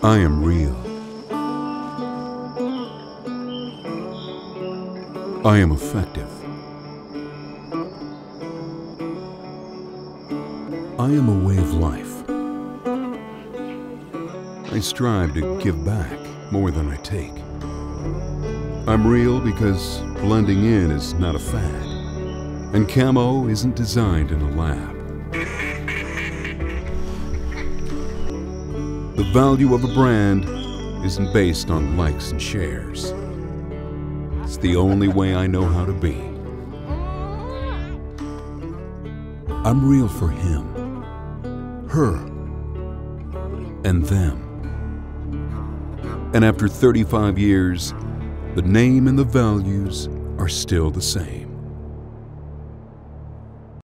I am real. I am effective. I am a way of life. I strive to give back more than I take. I'm real because blending in is not a fad, and camo isn't designed in a lab. The value of a brand isn't based on likes and shares. It's the only way I know how to be. I'm real for him, her, and them. And after 35 years, the name and the values are still the same.